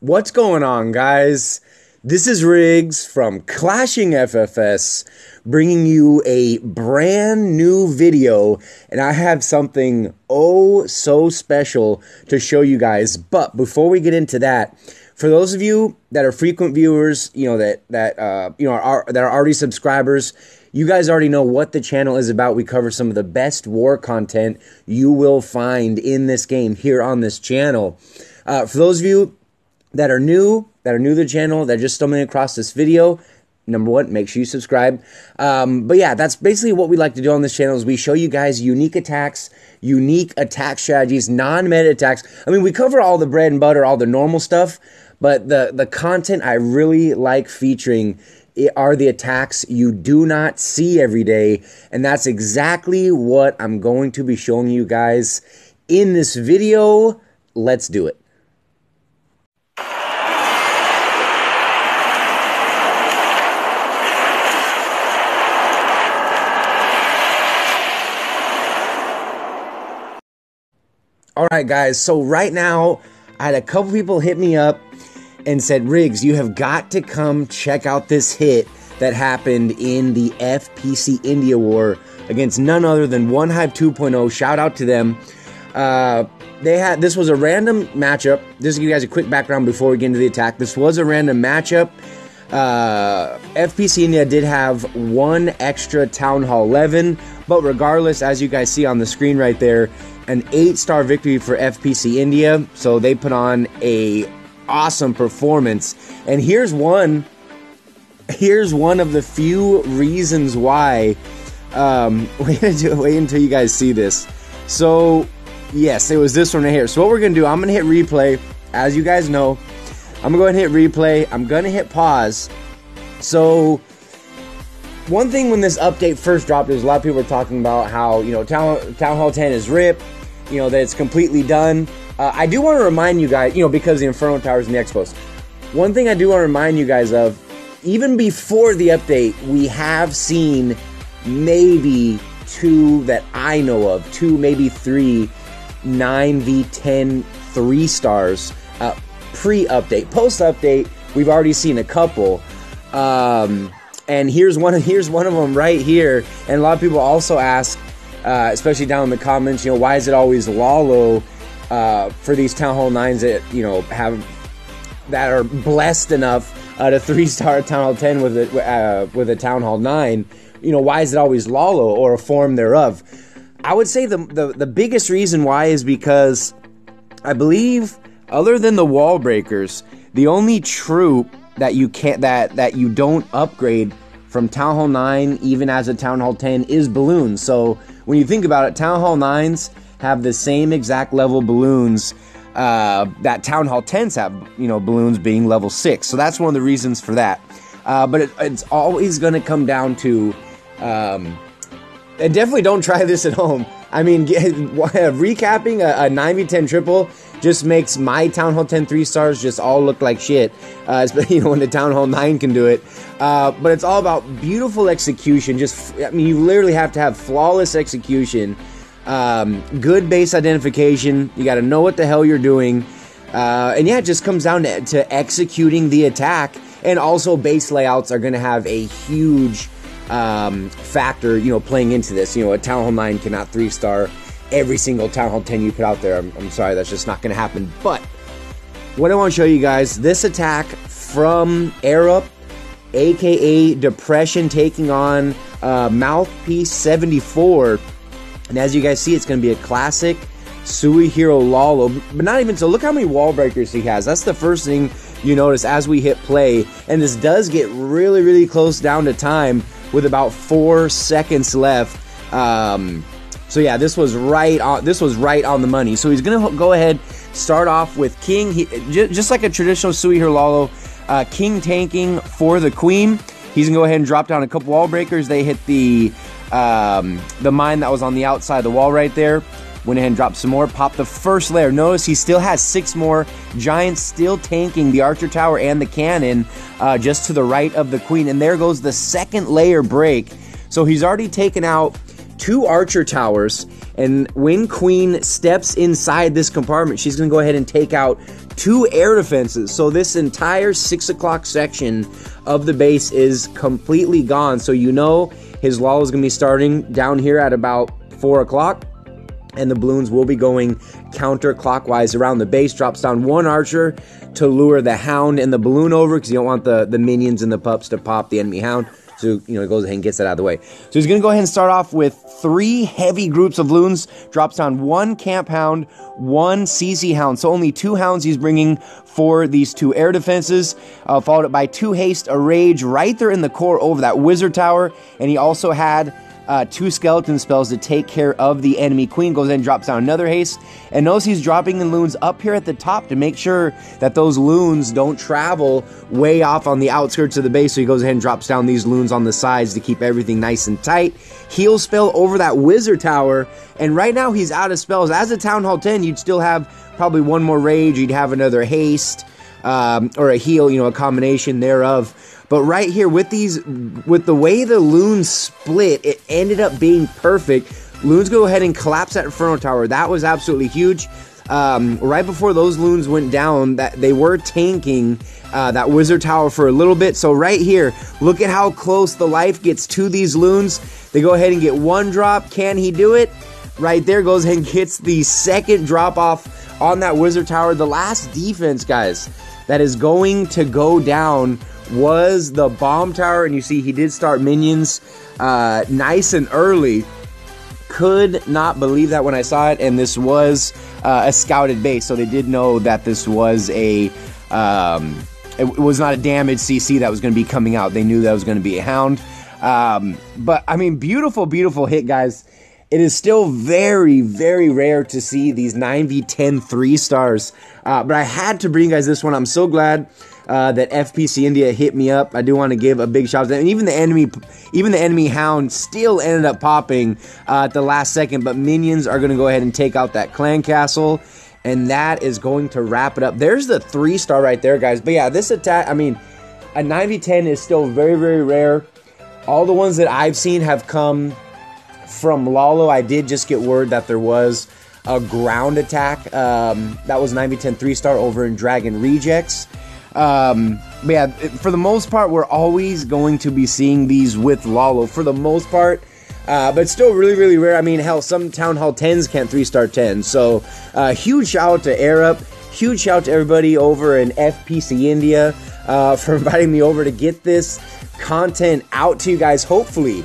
What's going on, guys? This is Riggs from Clashing FFS, bringing you a brand new video, and I have something oh so special to show you guys. But before we get into that, for those of you that are frequent viewers, you know that are already subscribers, you guys already know what the channel is about. We cover some of the best war content you will find in this game here on this channel. For those of you that are new to the channel, that are just stumbling across this video, number one, make sure you subscribe. But yeah, that's basically what we like to do on this channel is we show you guys unique attack strategies, non-meta attacks. I mean, we cover all the bread and butter, all the normal stuff, but the content I really like featuring are the attacks you do not see every day, and that's exactly what I'm going to be showing you guys in this video. Let's do it. Alright guys, so right now, I had a couple people hit me up and said, Riggs, you have got to come check out this hit that happened in the FPC India war against none other than One Hive 2.0. Shout out to them. This was a random matchup. Just to give you guys a quick background before we get into the attack. This was a random matchup. FPC India did have one extra Town Hall 11, but regardless, as you guys see on the screen right there, an 8-star victory for FPC India, so they put on a awesome performance. And here's one of the few reasons why. Wait until you guys see this. So yes, it was this one right here. So what we're gonna do, I'm gonna hit replay. As you guys know, I'm gonna go ahead and hit replay. I'm gonna hit pause. So one thing when this update first dropped is a lot of people were talking about how, you know, Town Hall 10 is ripped, you know, that it's completely done. I do want to remind you guys, you know, because the Inferno Towers and the Expos. One thing I do want to remind you guys of, even before the update, we have seen maybe two that I know of, two, maybe three, 9v10 3-stars pre-update. Post-update, we've already seen a couple. And here's one of them right here. And a lot of people also ask, especially down in the comments, you know, why is it always Lalo for these Town Hall 9s that, you know, that are blessed enough to 3-star Town Hall 10 with a Town Hall 9? You know, why is it always Lalo or a form thereof? I would say the biggest reason why is because I believe, other than the Wall Breakers, the only troop that you don't upgrade from Town Hall 9 even as a Town Hall 10 is balloons. So when you think about it, Town Hall 9s have the same exact level balloons that Town Hall 10s have, you know, balloons being level 6. So that's one of the reasons for that. But it's always going to come down to, and definitely don't try this at home. I mean, recapping a 9v10 triple just makes my Town Hall 10 3-stars just all look like shit, you know, when the Town Hall 9 can do it. But it's all about beautiful execution. I mean, you literally have to have flawless execution, good base identification. You got to know what the hell you're doing. And yeah, it just comes down to executing the attack. And also base layouts are going to have a huge factor, you know, playing into this. You know, a Town Hall 9 cannot 3-star every single Town Hall 10 you put out there. I'm sorry, that's just not going to happen. But what I want to show you guys, this attack from Arup, aka Depression, taking on Mouthpiece 74. And as you guys see, it's going to be a classic Sui Hero Lalo. But not even so, look how many wall breakers he has. That's the first thing you notice as we hit play. And this does get really, really close down to time with about 4 seconds left. So yeah, this was right on the money. So he's gonna go ahead, start off with King. Just like a traditional Sui Hero Lalo, King tanking for the Queen. He's gonna go ahead and drop down a couple wall breakers. They hit the mine that was on the outside of the wall right there. Went ahead and dropped some more, popped the first layer. Notice he still has 6 more. Giants still tanking the Archer Tower and the cannon just to the right of the Queen. And there goes the second layer break. So he's already taken out two archer towers, and when Queen steps inside this compartment, she's going to go ahead and take out two air defenses. So this entire 6 o'clock section of the base is completely gone. So you know his Lala is going to be starting down here at about 4 o'clock, and the balloons will be going counterclockwise around the base. Drops down one archer to lure the hound and the balloon over, because you don't want the minions and the pups to pop the enemy hound. So, you know, he goes ahead and gets that out of the way. So he's going to go ahead and start off with three heavy groups of loons. Drops down one camp hound, one CC hound. So only two hounds he's bringing for these two air defenses. Followed up by two haste, a rage right there in the core over that wizard tower. And he also had two skeleton spells to take care of the enemy queen. Goes in and drops down another haste. And notice he's dropping the loons up here at the top to make sure that those loons don't travel way off on the outskirts of the base. So he goes ahead and drops down these loons on the sides to keep everything nice and tight. Heal spell over that wizard tower. And right now he's out of spells. As a Town Hall 10, you'd still have probably one more rage. You'd have another haste or a heal, you know, a combination thereof. But right here, with the way the loons split, it ended up being perfect. Loons go ahead and collapse that Inferno Tower. That was absolutely huge. Right before those loons went down, that they were tanking that wizard tower for a little bit. So right here, look at how close the life gets to these loons. They go ahead and get one drop. Can he do it? Right there, goes ahead and gets the second drop off on that wizard tower. The last defense, guys, that is going to go down was the bomb tower, and you see he did start minions nice and early. Could not believe that when I saw it, and this was a scouted base, so they did know that this was a it was not a damaged CC that was going to be coming out. They knew that was going to be a hound. But I mean, beautiful hit, guys. It is still very rare to see these 9v10 3-stars, but I had to bring you guys this one. I'm so glad that FPC India hit me up. I do want to give a big shout out to them. And even the enemy hound still ended up popping at the last second, but minions are going to go ahead and take out that clan castle, and that is going to wrap it up. There's the 3-star right there, guys. But yeah, this attack, I mean, a 9v10 is still very rare. All the ones that I've seen have come from Lalo. I did just get word that there was a ground attack that was 9v10 3-star over in Dragon Rejects. But yeah, for the most part, we're always going to be seeing these with Lalo for the most part, but still really rare. I mean, hell, some Town Hall 10s can't 3-star 10s. So huge shout out to Arup, huge shout out to everybody over in FPC India for inviting me over to get this content out to you guys. Hopefully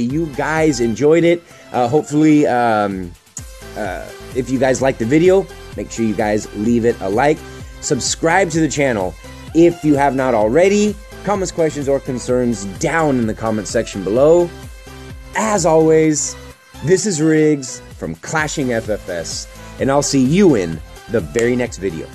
you guys enjoyed it. Hopefully if you guys liked the video, make sure you guys leave it a like. Subscribe to the channel if you have not already. Comments, questions, or concerns down in the comment section below. As always, this is Riggs from Clashing FFS, and I'll see you in the very next video.